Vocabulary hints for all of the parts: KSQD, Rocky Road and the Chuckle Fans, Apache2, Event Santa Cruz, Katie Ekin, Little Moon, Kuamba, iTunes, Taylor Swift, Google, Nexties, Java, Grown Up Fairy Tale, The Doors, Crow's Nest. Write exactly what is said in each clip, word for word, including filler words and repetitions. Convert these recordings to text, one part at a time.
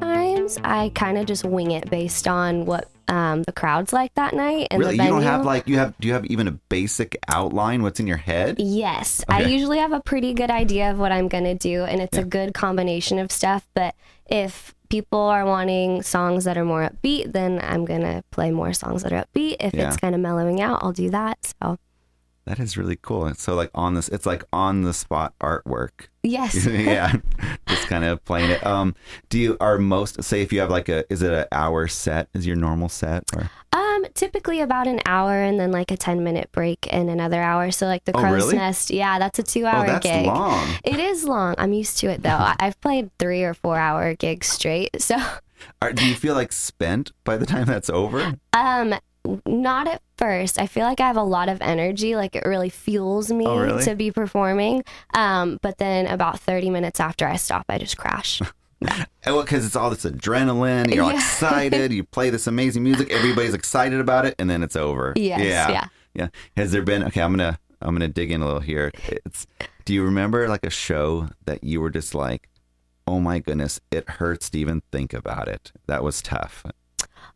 Times I kind of just wing it based on what um, the crowd's like that night. And really, the venue. You don't have like you have? Do you have even a basic outline? What's in your head? Yes, okay. I usually have a pretty good idea of what I'm gonna do, and it's yeah. a good combination of stuff. But if people are wanting songs that are more upbeat, then I'm gonna play more songs that are upbeat. If yeah. it's kind of mellowing out, I'll do that. So. That is really cool. It's so like on this, it's like on the spot artwork. Yes. Yeah. Just kind of playing it. Um, do you, are most, say if you have like a, is it an hour set? Is your normal set? Or? Um, typically about an hour and then like a ten minute break and another hour. So like the Crow's oh, really? Nest. Yeah. That's a two hour oh, that's gig. Long. It is long. I'm used to it though. I've played three or four hour gigs straight. So are, do you feel like spent by the time that's over? Um, Not at first. I feel like I have a lot of energy. Like it really fuels me oh, really? to be performing. Um, but then about thirty minutes after I stop, I just crash. Yeah. Well, because it's all this adrenaline. You're all yeah. excited. You play this amazing music. Everybody's excited about it, and then it's over. Yes, yeah. Yeah. Yeah. Has there been? Okay, I'm gonna I'm gonna dig in a little here. It's. Do you remember like a show that you were just like, oh my goodness, it hurts to even think about it. That was tough.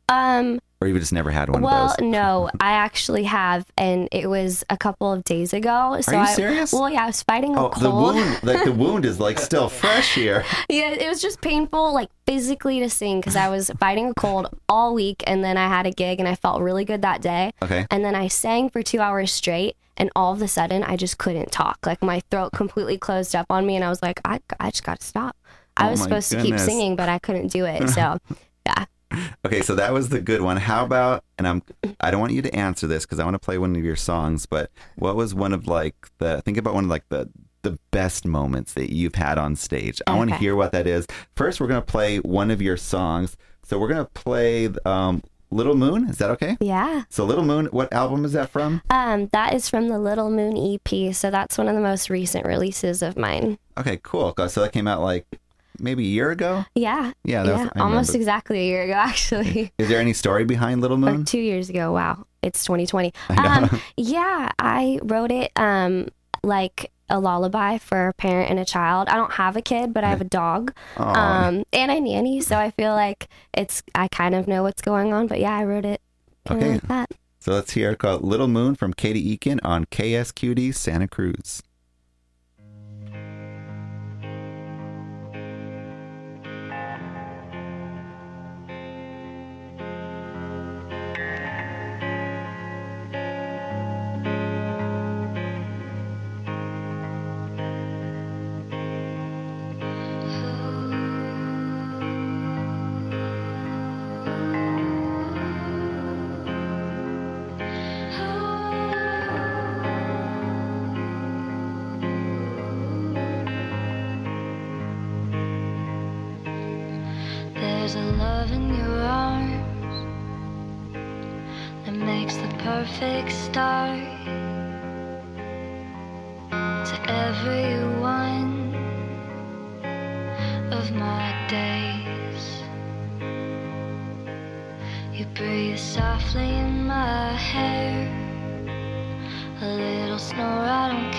Um. Or you just never had one well, of those? Well, no, I actually have, and it was a couple of days ago. So Are you I, serious? Well, yeah, I was fighting a oh, cold. The wound, like, the wound is like still fresh here. Yeah, it was just painful, like physically to sing because I was fighting a cold all week, and then I had a gig, and I felt really good that day. Okay. And then I sang for two hours straight, and all of a sudden, I just couldn't talk. Like my throat completely closed up on me, and I was like, I, I just got to stop. I oh was supposed goodness. to keep singing, but I couldn't do it. So, yeah. Okay, so that was the good one. How about, and I'm, I don't want you to answer this because I want to play one of your songs, but what was one of like the, think about one of like the, the best moments that you've had on stage. I okay. want to hear what that is. First, we're going to play one of your songs. So we're going to play um, Little Moon. Is that okay? Yeah. So Little Moon, what album is that from? Um, that is from the Little Moon E P. So that's one of the most recent releases of mine. Okay, cool. So that came out like... maybe a year ago? Yeah. Yeah. That yeah. Was, almost exactly a year ago, actually. Is there any story behind Little Moon? Or two years ago. Wow. It's twenty twenty. I um, yeah. I wrote it um, like a lullaby for a parent and a child. I don't have a kid, but I have a dog um, and a nanny. So I feel like it's, I kind of know what's going on, but yeah, I wrote it. Okay. Like that. So let's hear it called Little Moon from Katie Ekin on K S Q D Santa Cruz. There's a love in your arms that makes the perfect start to every one of my days. You breathe softly in my hair, a little snore, I don't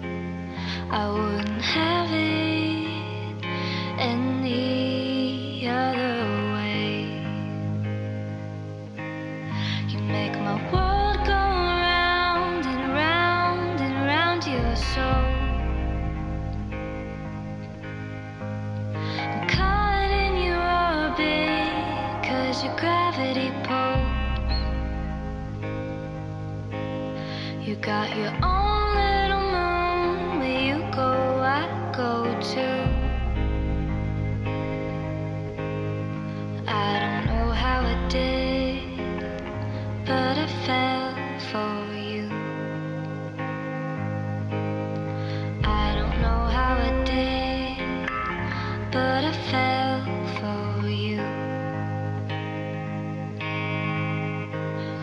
care. I wouldn't have it any other way. You make my world go round and round and round your soul. I'm caught in your orbit, cause your gravity pulls. You got your own little moon, where you go I go too. I don't know how it did, but I fell for you. I don't know how it did, but I fell for you.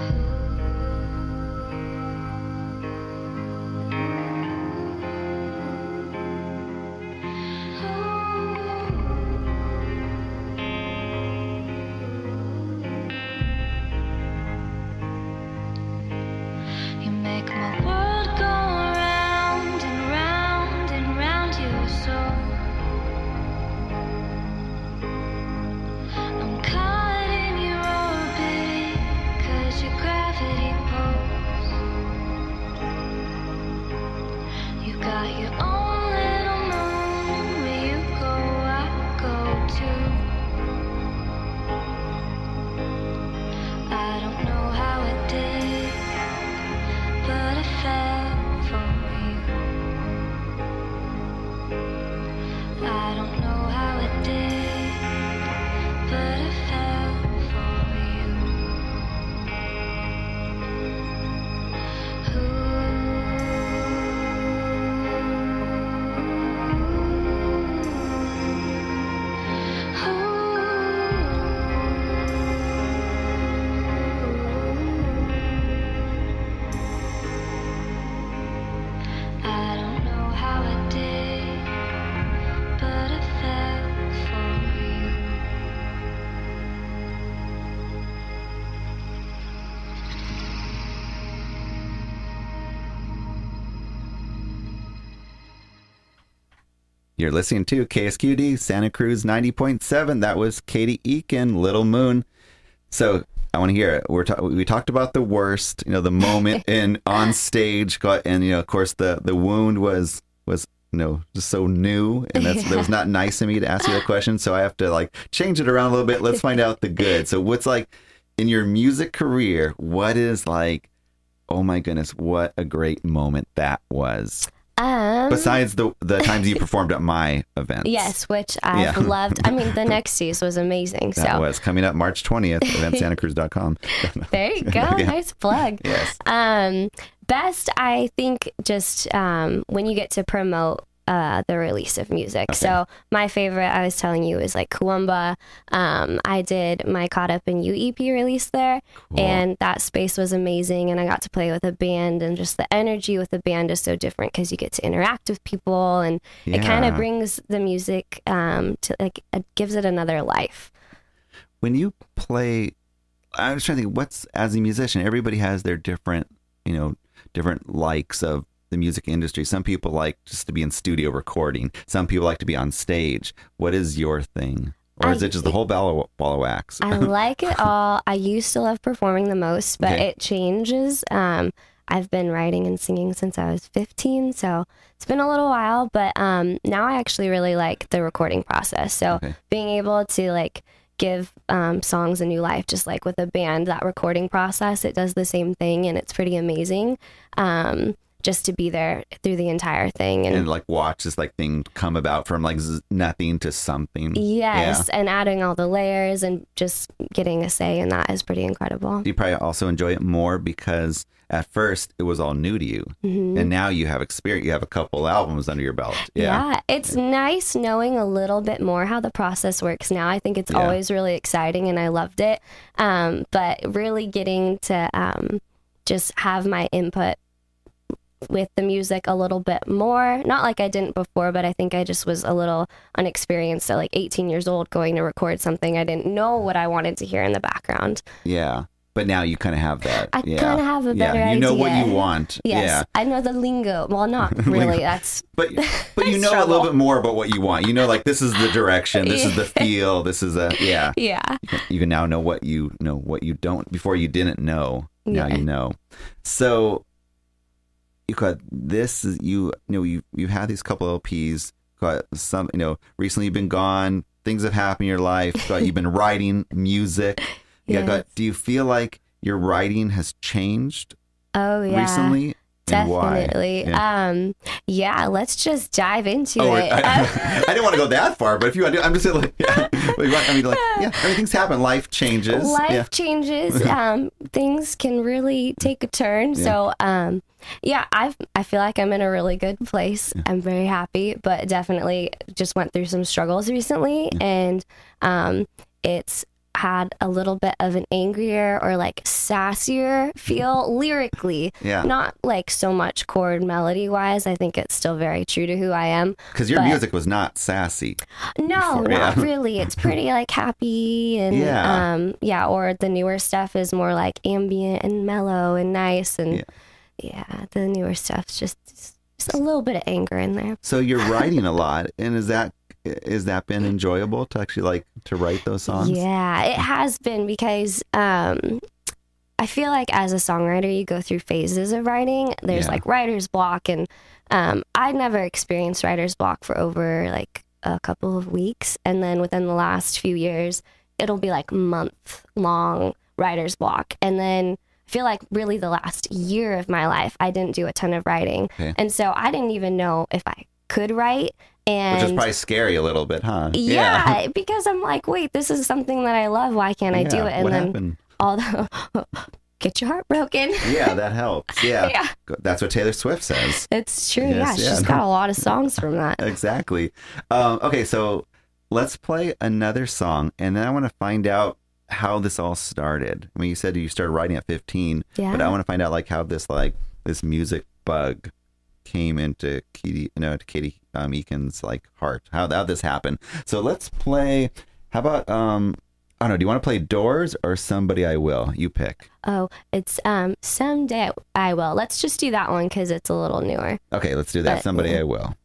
Ooh. You're listening to K S Q D Santa Cruz ninety point seven. That was Katie Ekin, Little Moon. So I want to hear it. We're ta we talked about the worst, you know, the moment in on stage, and you know, of course, the the wound was was you know just so new, and that's, yeah. That was not nice of me to ask you a question. So I have to like change it around a little bit. Let's find out the good. So what's like in your music career? What is like? Oh my goodness, what a great moment that was. Um, Besides the the times you performed at my events. Yes, which I yeah. loved. I mean, the Nexties was amazing. That so. was coming up March twentieth, event santa cruz dot com. There you go. Yeah. Nice plug. Yes. Um, best, I think, just um, when you get to promote uh, the release of music. Okay. So my favorite, I was telling you, is like Kuamba. Um, I did my Caught Up in You E P release there. Cool. And that space was amazing. And I got to play with a band, and just the energy with the band is so different because you get to interact with people, and yeah. it kind of brings the music um, to like, it gives it another life. When you play, I was trying to think what's, as a musician, everybody has their different, you know, different likes of the music industry. Some people like just to be in studio recording. Some people like to be on stage. What is your thing? Or I, is it just the whole ball of, ball of wax? I like it all. I used to love performing the most, but okay. it changes. Um, I've been writing and singing since I was fifteen, so it's been a little while, but um, now I actually really like the recording process. So okay. being able to like give um, songs a new life, just like with a band, that recording process, it does the same thing, and it's pretty amazing. Um, just to be there through the entire thing. And, and like watch this like thing come about from like z nothing to something. Yes, yeah. And adding all the layers and just getting a say in that is pretty incredible. You probably also enjoy it more because at first it was all new to you. Mm-hmm. And now you have experience, you have a couple albums under your belt. Yeah, yeah it's yeah. nice knowing a little bit more how the process works now. I think it's yeah. always really exciting, and I loved it. Um, but really getting to um, just have my input with the music a little bit more. Not like I didn't before, but I think I just was a little unexperienced at like eighteen years old going to record something. I didn't know what I wanted to hear in the background. Yeah. But now you kind of have that. I yeah. kind of have a better idea. Yeah, you know idea. what you want. Yes, yeah. I know the lingo. Well, not really. That's but but you know struggle. a little bit more about what you want. You know, like this is the direction. This yeah. is the feel. This is a yeah. Yeah. You can, you can now know what you know what you don't. Before you didn't know. Now yeah. you know. So. You got this. Is, you, you know you you had these couple L Ps. Got some. You know, recently you've been gone. Things have happened in your life. Got, you've been writing music. Yeah. Got, do you feel like your writing has changed? Oh yeah. Recently. Definitely. Yeah. Um, yeah, let's just dive into oh, it. I, I, I didn't want to go that far, but if you want to, I'm just like, yeah. I mean, like, yeah, everything's happened. Life changes. Life yeah. changes. Um, things can really take a turn. Yeah. So, um, yeah, I've, I feel like I'm in a really good place. Yeah. I'm very happy, but definitely just went through some struggles recently. Yeah. And um, it's had a little bit of an angrier or like sassier feel lyrically, yeah. not like so much chord melody wise. I think it's still very true to who I am. Because your but... music was not sassy. No, before. not yeah. really. It's pretty like happy and yeah. um yeah. Or the newer stuff is more like ambient and mellow and nice and yeah. yeah the newer stuff's just just a little bit of anger in there. So you're writing a lot, and is that? Is that been enjoyable to actually like to write those songs? Yeah, it has been because um, I feel like as a songwriter, you go through phases of writing. There's yeah. like writer's block, and um, I never experienced writer's block for over like a couple of weeks. And then within the last few years, it'll be like month long writer's block. And then I feel like really the last year of my life, I didn't do a ton of writing. Okay. And so I didn't even know if I could write. And which is probably scary a little bit, huh? Yeah, yeah, because I'm like, wait, this is something that I love. Why can't yeah, I do it? And what then happened? all the get your heart broken. Yeah, that helps. Yeah. yeah. That's what Taylor Swift says. It's true. Yes, yeah, yeah, she's no. got a lot of songs from that. Exactly. Um, okay, so let's play another song, and then I want to find out how this all started. I mean, you said you started writing at fifteen, yeah. but I want to find out like how this like this music bug came into Katie, no, to Katie um, Ekin's like heart. How how this happened? So let's play. How about um? I don't know. Do you want to play Doors or Somebody I Will? You pick. Oh, it's um. Someday I Will. Let's just do that one because it's a little newer. Okay, let's do that. But, Somebody yeah. I Will.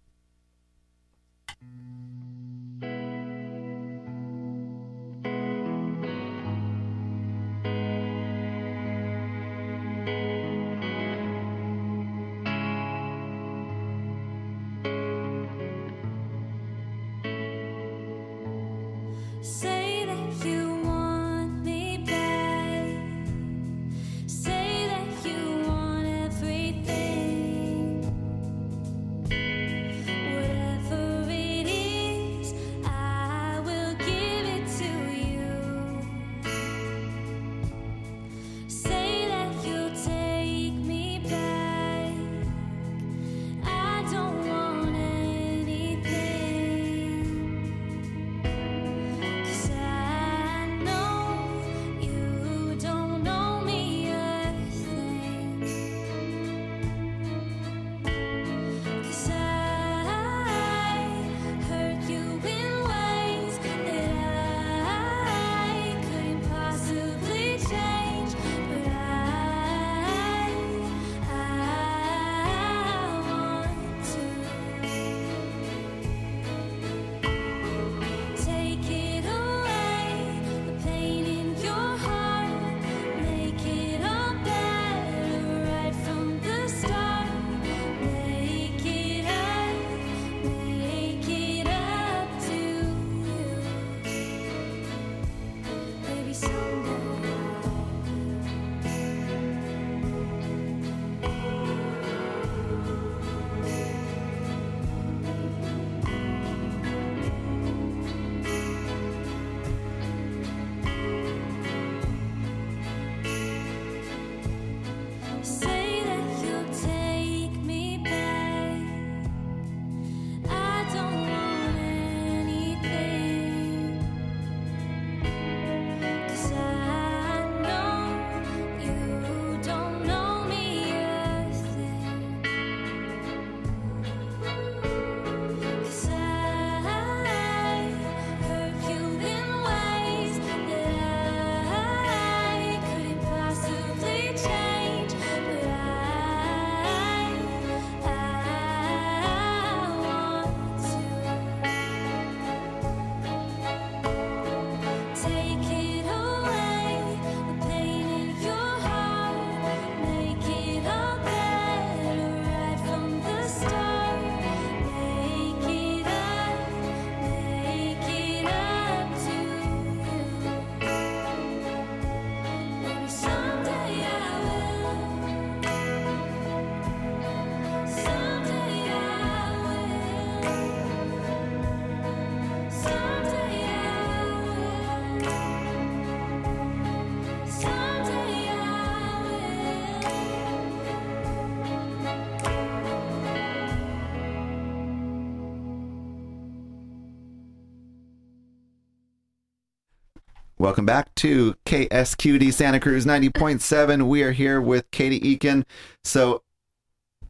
Welcome back to K S Q D Santa Cruz ninety point seven. We are here with Katie Ekin. So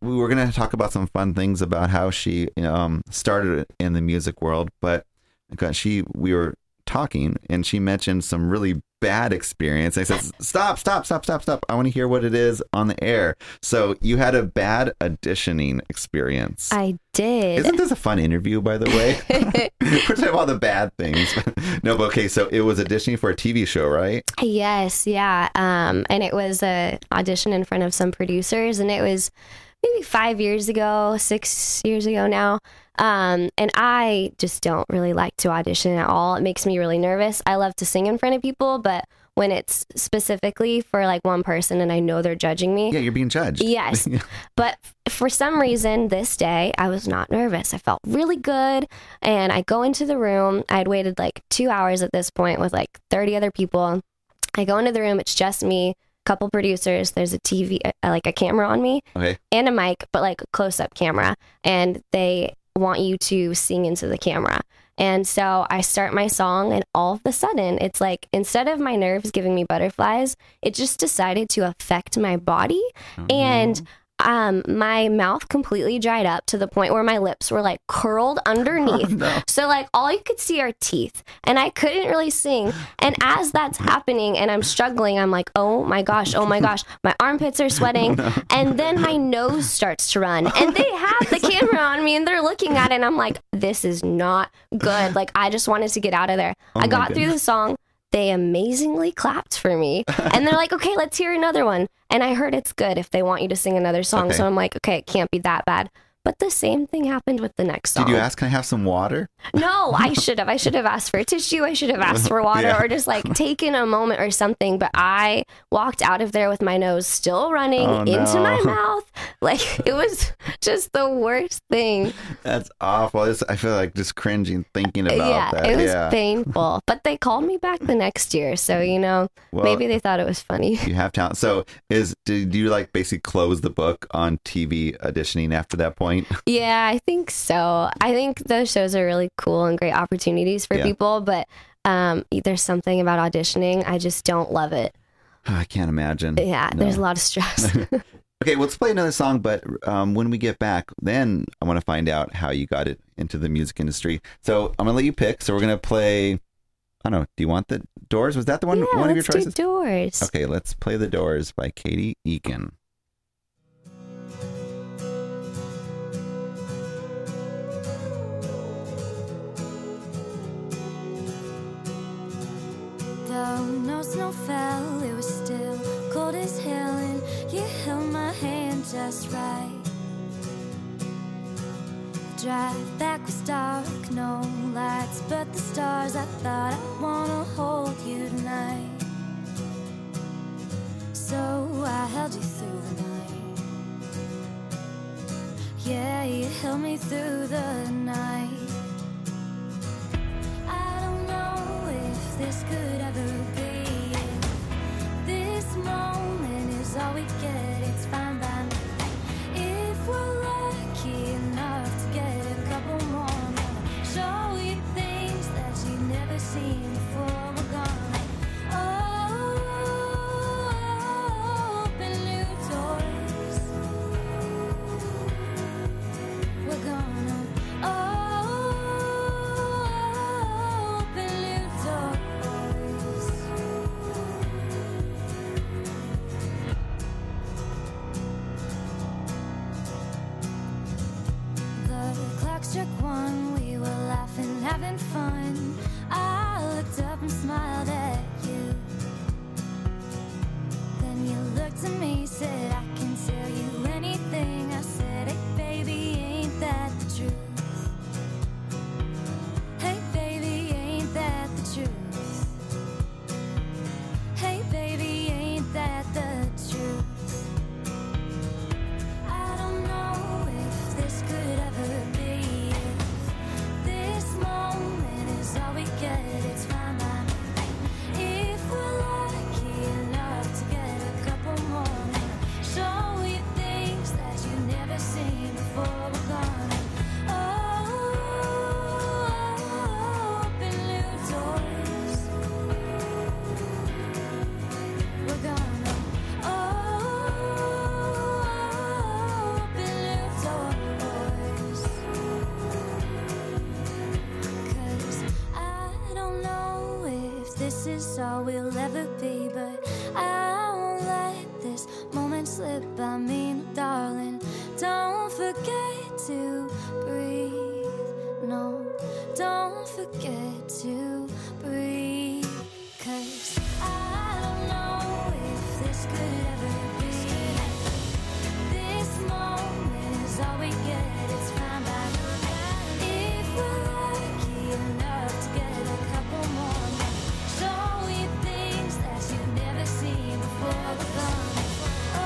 we were going to talk about some fun things about how she um, started in the music world, but she we were talking and she mentioned some really bad experience. I said, stop, stop, stop, stop, stop. I want to hear what it is on the air. So you had a bad auditioning experience. I did. Isn't this a fun interview, by the way? We're talking about the bad things. No, but okay, so it was auditioning for a T V show, right? Yes, yeah. Um, and it was an audition in front of some producers, and it was maybe five years ago, six years ago now. Um, and I just don't really like to audition at all. It makes me really nervous. I love to sing in front of people, but when it's specifically for like one person and I know they're judging me. Yeah, you're being judged. Yes. But for some reason this day, I was not nervous. I felt really good. And I go into the room. I'd waited like two hours at this point with like thirty other people. I go into the room. It's just me. Couple producers, there's a T V, like a camera on me, okay, and a mic, but like a close-up camera, and they want you to sing into the camera. And so I start my song, and all of a sudden it's like, instead of my nerves giving me butterflies, it just decided to affect my body. Mm-hmm. And um, my mouth completely dried up to the point where my lips were like curled underneath. Oh, no. So like all you could see are teeth, and I couldn't really sing. And as that's happening and I'm struggling, I'm like, oh my gosh, oh my gosh, my armpits are sweating. No. And then my nose starts to run, and they have the camera on me and they're looking at it. And I'm like, this is not good. Like, I just wanted to get out of there. Oh, I got goodness. through the song. They amazingly clapped for me, and they're like, okay, let's hear another one. And I heard it's good if they want you to sing another song. Okay. So I'm like, okay, it can't be that bad. But the same thing happened with the next song. Did you ask, can I have some water? No, I should have. I should have asked for a tissue. I should have asked for water yeah. or just like taken a moment or something. But I walked out of there with my nose still running oh, into no. my mouth. Like, it was just the worst thing. That's awful. It's, I feel like just cringing thinking about yeah, that. It was yeah. painful. But they called me back the next year. So, you know, well, maybe they thought it was funny. You have talent. So is did you like basically close the book on T V auditioning after that point? Yeah, I think so. I think those shows are really cool and great opportunities for yeah. people, but um, there's something about auditioning. I just don't love it. I can't imagine. Yeah, no. There's a lot of stress. Okay, well, let's play another song, but um, when we get back, then I want to find out how you got it into the music industry. So I'm going to let you pick. So we're going to play, I don't know, do you want The Doors? Was that the one, yeah, one of your choices? Do Doors. Okay, let's play The Doors by Katie Ekin. Though no snow fell, it was still cold as hell, and you held my hand just right. The drive back was dark, no lights but the stars. I thought I wanna hold you tonight, so I held you through the night. Yeah, you held me through the night. I don't know if this could ever be it. This moment is all we get, it's fine by me. If we're lucky enough to get a couple more, I'm gonna show you things that you've never seen before we're gone. Oh, open new doors. We're gonna, oh, one, we were laughing, having fun. I looked up and smiled at you. Then you looked at me, said, I can tell you anything. I said, hey, baby, ain't that the truth? Hey, baby, ain't that the truth? Hey, baby, ain't that the truth? I don't know if this could ever be. Moment is all we get, it's fine by me. If we're lucky enough to get a couple more, I'll show you things that you've never seen before we're gone. Oh, open new doors. We're gonna, oh, open new doors. This is all we'll ever be, but I won't let this moment slip by me, darling. Don't forget to breathe, no, don't forget to breathe, 'cause I don't know if this could ever be. This moment is all we get, it's fine by me. If we're lucky enough to get a couple more, show you things that you've never seen before we're gone. Oh,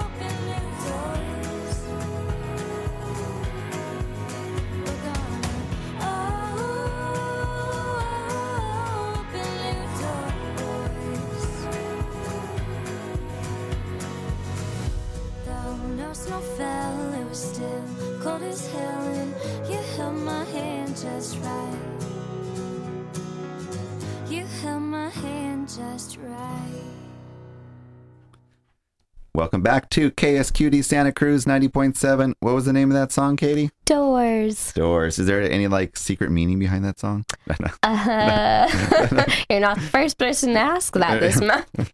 open new doors. We're gonna, oh, open new doors. Though no snow fell, it was still cold as hell, and you held my hand just right. Just right. Welcome back to K S Q D Santa Cruz ninety point seven. What was the name of that song, Katie? Doors. Doors. Is there any like secret meaning behind that song? Uh, you're not the first person to ask that this month.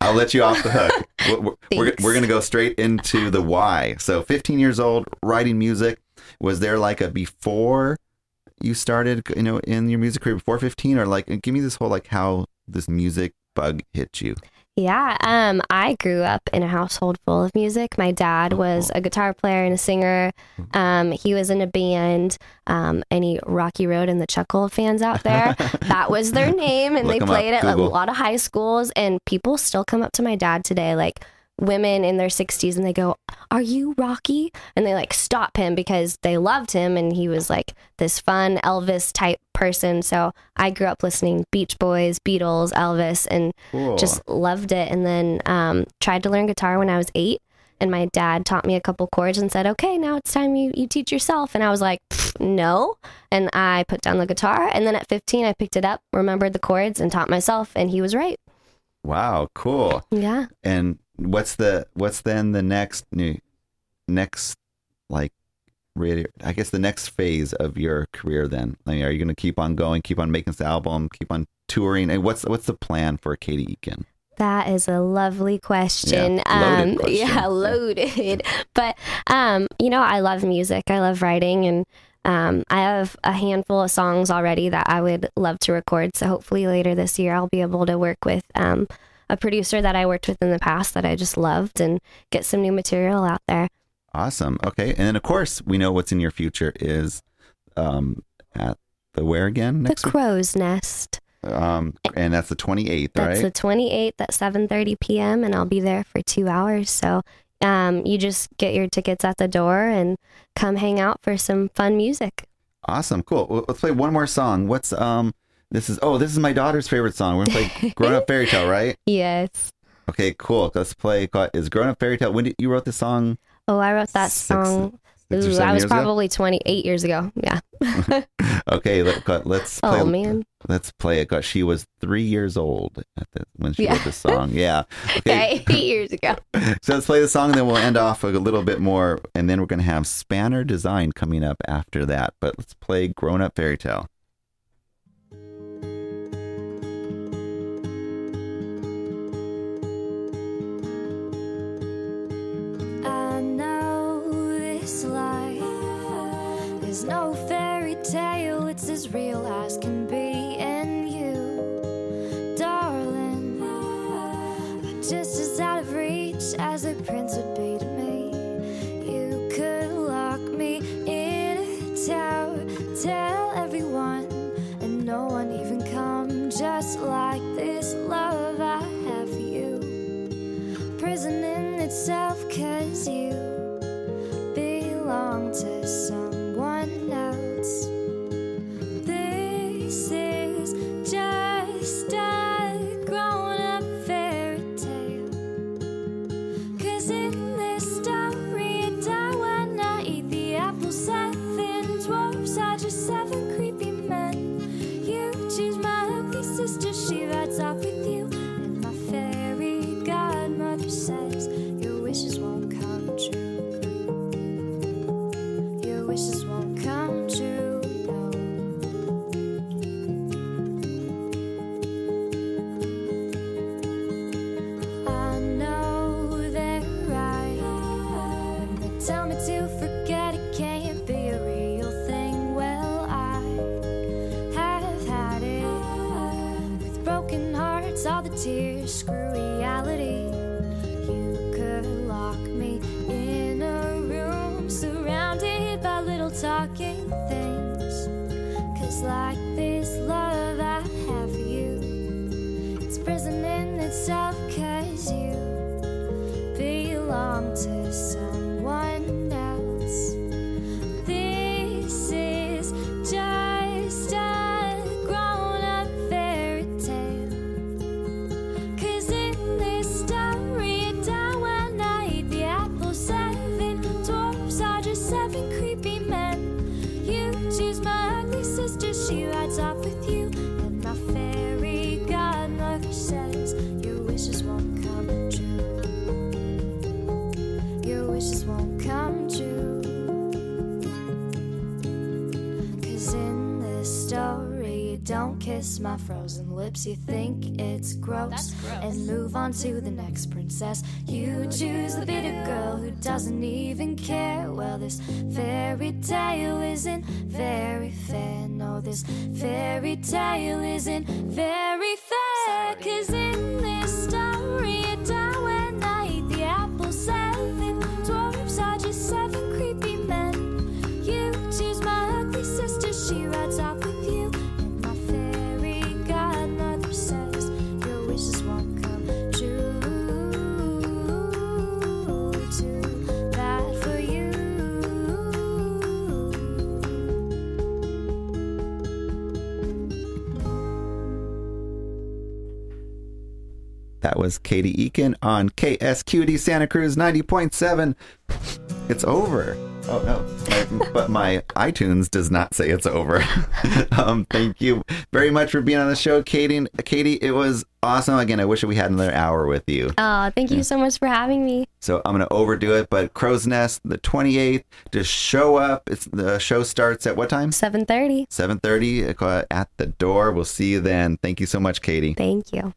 I'll let you off the hook. We're, we're, we're going to go straight into the why. So fifteen years old, writing music. Was there like a before you started, you know, in your music career, before fifteen, or like, give me this whole, like, how this music bug hit you? Yeah, um, I grew up in a household full of music. My dad was a guitar player and a singer. Um, he was in a band. Um, any Rocky Road and the Chuckle Fans out there, that was their name, and Look they played up. It Google. At a lot of high schools. And people still come up to my dad today, like women in their sixties, and they go, "Are you Rocky?" And they like stop him because they loved him, and he was like this fun Elvis type person. So I grew up listening Beach Boys, Beatles, Elvis, and cool. just loved it. And then um, tried to learn guitar when I was eight, and my dad taught me a couple chords and said, "Okay, now it's time you, you teach yourself." And I was like, "No," and I put down the guitar. And then at fifteen, I picked it up, remembered the chords, and taught myself. And he was right. Wow, cool. Yeah, and. What's the what's then the next new next like radio? I guess the next phase of your career. Then, I mean, are you going to keep on going, keep on making this album, keep on touring? And what's what's the plan for Katie Ekin? That is a lovely question. Yeah, loaded. Um, question. Yeah, loaded. Yeah. But um, you know, I love music. I love writing, and um, I have a handful of songs already that I would love to record. So hopefully later this year, I'll be able to work with. Um, a producer that I worked with in the past that I just loved and get some new material out there. Awesome. Okay. And then of course we know what's in your future is, um, at the where again? Next the Crow's week? Nest. Um, and that's the twenty-eighth, that's right? That's the twenty-eighth at seven thirty P M and I'll be there for two hours. So, um, you just get your tickets at the door and come hang out for some fun music. Awesome. Cool. Well, let's play one more song. What's, um, This is, oh, this is my daughter's favorite song. We're going to play Grown Up Fairy Tale, right? Yes. Okay, cool. Let's play, is Grown Up Fairy Tale, when did you wrote this song? Oh, I wrote that six, song, six ooh, I was probably ago? twenty-eight years ago. Yeah. Okay, let, let's play. Oh, man. Let's play it. She was three years old at the, when she yeah. wrote this song. Yeah. Okay. Yeah, eight years ago. So let's play the song, and then we'll end off a little bit more, and then we're going to have Spanner Design coming up after that. But let's play Grown Up Fairy Tale. There's no fairy tale, it's as real as can be. And you, darling, are just as out of reach as a prince would be to me. You could lock me in a tower, tell everyone, and no one even come. Just like this love I have for you, prison in itself, cause you belong to someone. This is just a grown-up fairy tale, cause in this story I die when I eat the apple. Seven dwarfs are just seven creepy men. You choose my ugly sister, she rides off with you, and my fairy godmother says your wishes won't come true. Your wishes won't come true. All the tears, screw reality. You could lock me in a room surrounded by little talking things, cause like this love I have for you, it's prison in itself, cause you belong to someone else. This is just a she rides off with you, and my fairy godmother says your wishes won't come true. Your wishes won't come true. Cause in this story you don't kiss my frozen lips. You think it's gross, gross. And move on to the next princess. You choose the bitter girl who doesn't even care. Well, this fairy tale isn't very fair. No, this fairy tale isn't very fair. Yeah, cause in this story a time when I ate the apple, seven dwarfs are just seven creepy men. You choose my ugly sister, she rides off with you, and my fairy godmother says your wishes won't come true. Too bad for you. That was Katie Ekin on K S Q D Santa Cruz ninety point seven. It's over. Oh, no. I, but my iTunes does not say it's over. um, thank you very much for being on the show, Katie. Katie, it was awesome. Again, I wish we had another hour with you. Oh, thank you yeah. so much for having me. So I'm going to overdo it, but Crow's Nest, the twenty-eighth, just show up. It's the show starts at what time? seven thirty. seven thirty at the door. We'll see you then. Thank you so much, Katie. Thank you.